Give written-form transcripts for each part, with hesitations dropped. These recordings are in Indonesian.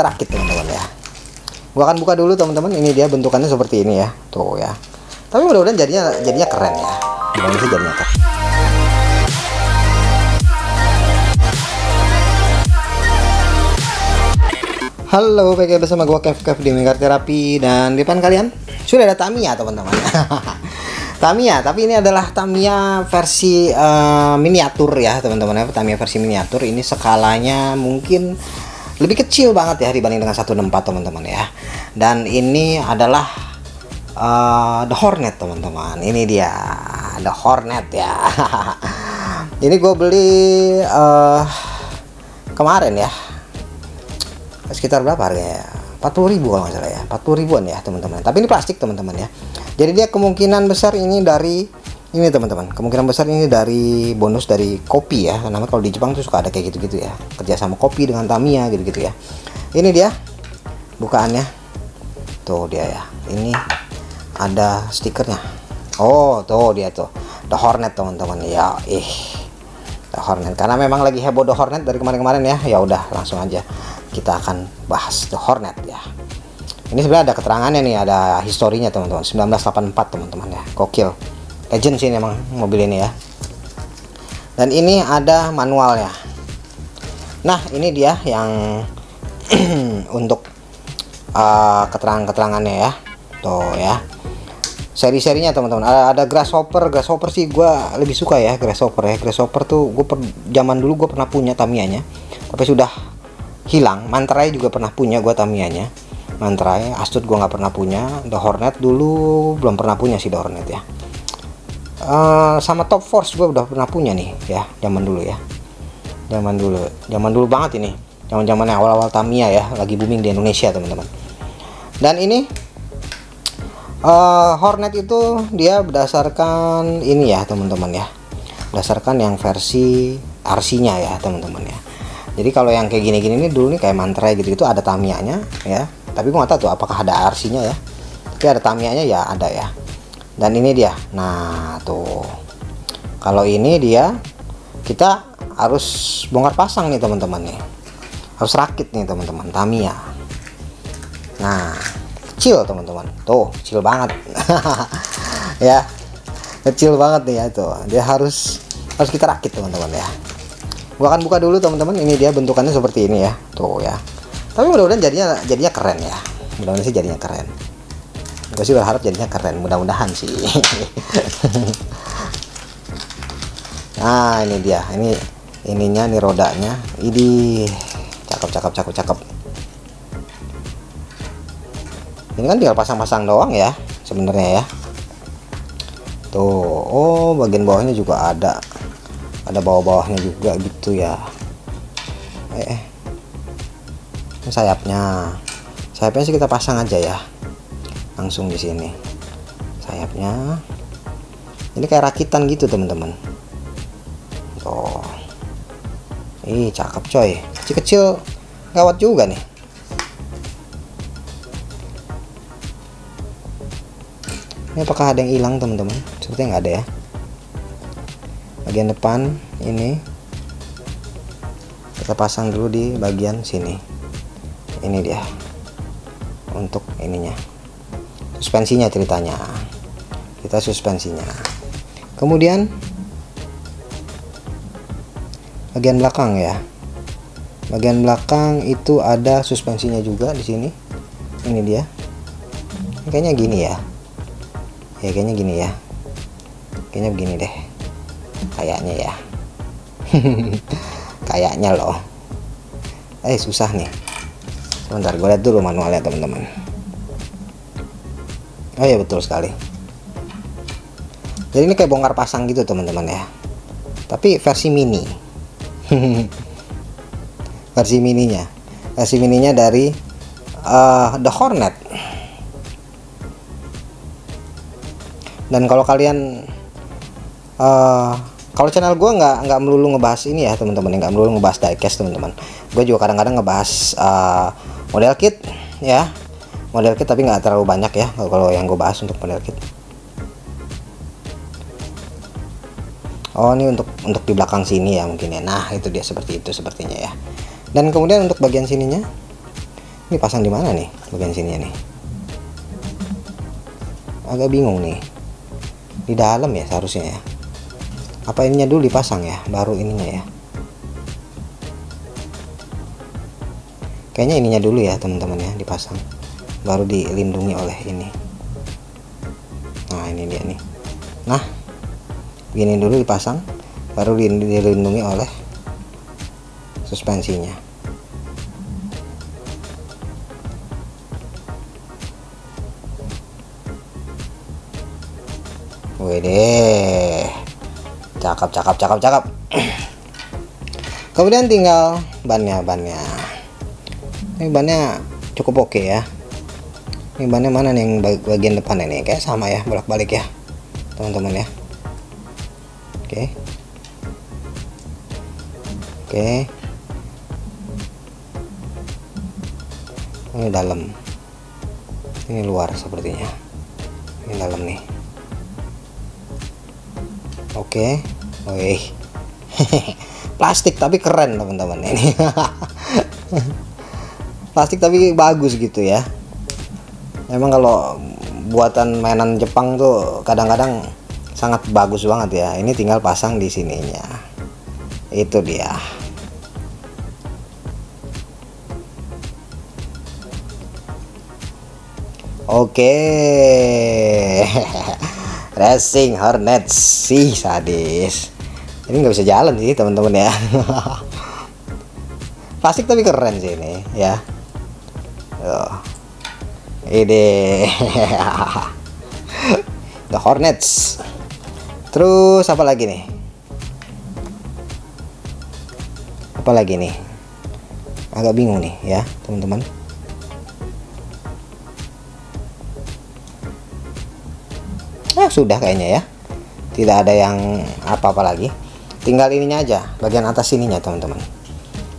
kerakit teman-teman ya. Gua akan buka dulu teman-teman. Ini dia bentukannya seperti ini ya. Tuh ya. Tapi mudah-mudahan jadinya keren ya. Mudah-mudahan jadinya keren. Halo, balik lagi bersama gua Kev di Minicar Therapy, dan di depan kalian sudah ada Tamiya teman-teman. Tamiya, tapi ini adalah Tamiya versi miniatur ya teman-teman ya. Tamiya versi miniatur ini skalanya mungkin lebih kecil banget ya dibanding dengan 164 teman-teman ya. Dan ini adalah The Hornet teman-teman. Ini dia The Hornet ya. Ini gue beli kemarin ya. Sekitar berapa harganya ya? 40.000 kalau nggak salah ya. 40.000-an ya teman-teman. Tapi ini plastik teman-teman ya. Jadi dia kemungkinan besar ini dari ini teman-teman. Kemungkinan besar ini dari bonus dari kopi ya. Karena kalau di Jepang tuh suka ada kayak gitu-gitu ya. Kerjasama kopi dengan Tamiya gitu-gitu ya. Ini dia bukaannya. Tuh dia ya. Ini ada stikernya. Oh tuh dia tuh. The Hornet teman-teman ya. The Hornet. Karena memang lagi heboh The Hornet dari kemarin-kemarin ya. Ya udah langsung aja kita akan bahas The Hornet ya. Ini sebenarnya ada keterangannya nih, ada historinya teman-teman. 1984 teman-teman ya. Gokil. Legend sih ini emang mobil ini ya. Dan ini ada manualnya. Nah ini dia yang untuk keterangan-keterangannya ya. Tuh ya. Seri-serinya teman-teman. Ada Grasshopper. Grasshopper sih gue lebih suka ya. Grasshopper ya. Grasshopper tuh gue zaman dulu gue pernah punya Tamiyanya. Tapi sudah hilang. Mantra juga pernah punya gue Tamiyanya. Mantra, Astrid gue nggak pernah punya. The Hornet dulu belum pernah punya sih The Hornet ya. Sama Top Force gue udah pernah punya nih ya, zaman dulu ya. Zaman dulu banget ini. Zaman-zamannya awal-awal Tamiya ya, lagi booming di Indonesia teman-teman. Dan ini Hornet itu dia berdasarkan ini ya teman-teman ya. Berdasarkan yang versi RC-nya ya teman-teman ya. Jadi kalau yang kayak gini-gini ini dulu nih kayak Mantra gitu-gitu ada Tamiyanya ya. Tapi gue nggak tahu tuh apakah ada RC-nya ya. Tapi ada Tamiyanya ya ada ya. Dan ini dia. Nah tuh. Kalau ini dia, kita harus bongkar pasang nih teman-teman nih. Harus rakit nih teman-teman Tamiya. Nah kecil teman-teman. Tuh kecil banget. Ya kecil banget nih ya tuh. Dia harus kita rakit teman-teman ya. Gua akan buka dulu teman-teman. Ini dia bentukannya seperti ini ya. Tuh ya. Tapi mudah-mudahan jadinya keren ya. Mudah-mudahan sih jadinya keren. Gue sih berharap jadinya keren. Mudah-mudahan sih. Nah ini dia. Ini ininya, ini rodanya. Ini cakep. Ini kan tinggal pasang-pasang doang ya sebenarnya ya. Tuh, oh bagian bawahnya juga ada. Ada bawah-bawahnya juga gitu ya. Sayapnya sih kita pasang aja ya, langsung di sini sayapnya. Ini kayak rakitan gitu teman-teman. Tuh, ih cakep coy, kecil-kecil gawat juga nih. Ini apakah ada yang hilang teman-teman? Sepertinya nggak ada ya. Bagian depan ini kita pasang dulu di bagian sini. Ini dia untuk ininya, suspensinya ceritanya. Kita suspensinya. Kemudian bagian belakang ya. Bagian belakang itu ada suspensinya juga di sini. Ini dia. Kayaknya gini ya. Ya kayaknya gini ya. Kayaknya begini deh. Kayaknya ya. Kayaknya loh. Susah nih. Bentar, gue lihat dulu manualnya teman-teman. Oh ya betul sekali. Jadi ini kayak bongkar pasang gitu teman-teman ya. Tapi versi mini. Versi mininya. Versi mininya dari The Hornet. Dan kalau kalian kalau channel gue nggak melulu ngebahas ini ya teman-teman. Nggak melulu ngebahas diecast teman-teman. Gue juga kadang-kadang ngebahas model kit ya, model kit, tapi nggak terlalu banyak ya kalau yang gue bahas untuk model kit. Oh ini untuk di belakang sini ya mungkin ya. Nah itu dia, seperti itu sepertinya ya. Dan kemudian untuk bagian sininya Ini pasang di mana nih bagian sininya nih? Agak bingung nih. Di dalam ya seharusnya ya. Apa ininya dulu dipasang ya, baru ininya ya. Kayaknya ininya dulu ya teman-teman ya, dipasang baru dilindungi oleh ini. Nah ini dia nih. Nah gini dulu dipasang baru dilindungi oleh suspensinya. Wede, cakep. Kemudian tinggal bannya. Ini bannya cukup oke ya. Ini bannya mana nih yang bagian depan ini? Kayak sama ya, bolak-balik ya, teman-teman ya. Oke. Ini dalam. Ini luar sepertinya. Ini dalam nih. Oke. Wih. Plastik tapi keren teman-teman ini. Plastik tapi bagus gitu ya. Emang kalau buatan mainan Jepang tuh kadang-kadang sangat bagus banget ya. Ini tinggal pasang di sininya. Itu dia. Oke. Racing Hornet sih sadis. Ini nggak bisa jalan sih teman-teman ya. Plastik tapi keren sih ini ya. Tuh. Ini The Hornets. Terus apa lagi nih? Apa lagi nih? Agak bingung nih ya teman-teman. Nah sudah kayaknya ya. Tidak ada yang apa-apa lagi. Tinggal ininya aja, bagian atas sininya teman-teman.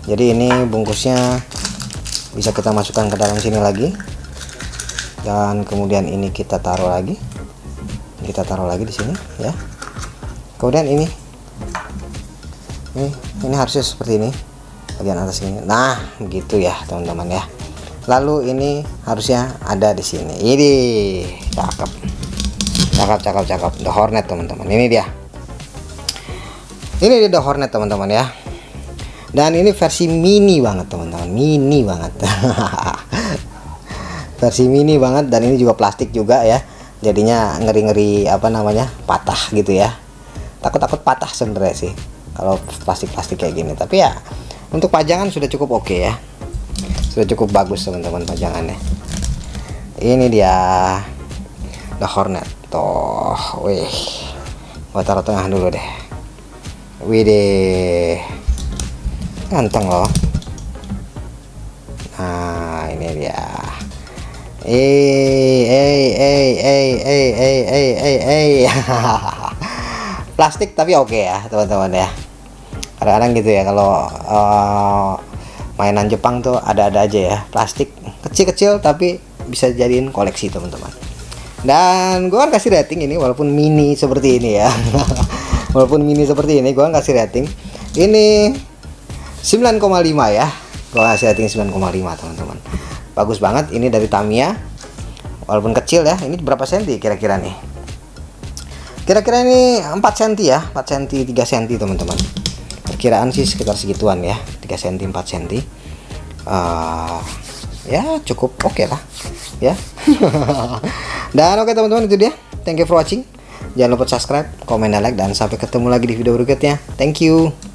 Jadi ini bungkusnya bisa kita masukkan ke dalam sini lagi. Dan kemudian ini kita taruh lagi. Kita taruh lagi di sini ya. Kemudian ini. Ini harusnya seperti ini. Bagian atas ini. Nah, begitu ya, teman-teman ya. Lalu ini harusnya ada di sini. Ini cakep. Cakep. The Hornet, teman-teman. Ini dia. Ini The Hornet, teman-teman ya. Dan ini versi mini banget, teman-teman. Mini banget. Versi mini banget, dan ini juga plastik juga ya, jadinya ngeri-ngeri apa namanya patah gitu ya, takut patah sebenarnya sih kalau plastik kayak gini, tapi ya untuk pajangan sudah cukup oke ya, sudah cukup bagus teman-teman pajangannya. Ini dia The Hornet toh. Wih, gua taruh tengah dulu deh. Wih deh, ganteng loh. Nah ini dia. Plastik tapi oke ya teman-teman ya. Kadang-kadang gitu ya kalau mainan Jepang tuh ada-ada aja ya. Plastik kecil-kecil tapi bisa jadiin koleksi teman-teman. Dan gue akan kasih rating ini walaupun mini seperti ini ya. Walaupun mini seperti ini gue akan kasih rating ini 9,5 ya. Gue kasih rating 9,5 teman-teman. Bagus banget, ini dari Tamiya. Walaupun kecil ya, ini berapa senti kira-kira nih? Kira-kira ini 4 senti ya, 4 senti, 3 senti teman-teman. Perkiraan sih sekitar segituan ya, 3 senti, 4 senti. Ya cukup oke lah ya. Dan oke teman-teman, itu dia. Thank you for watching. Jangan lupa subscribe, komen, dan like. Dan sampai ketemu lagi di video berikutnya. Thank you.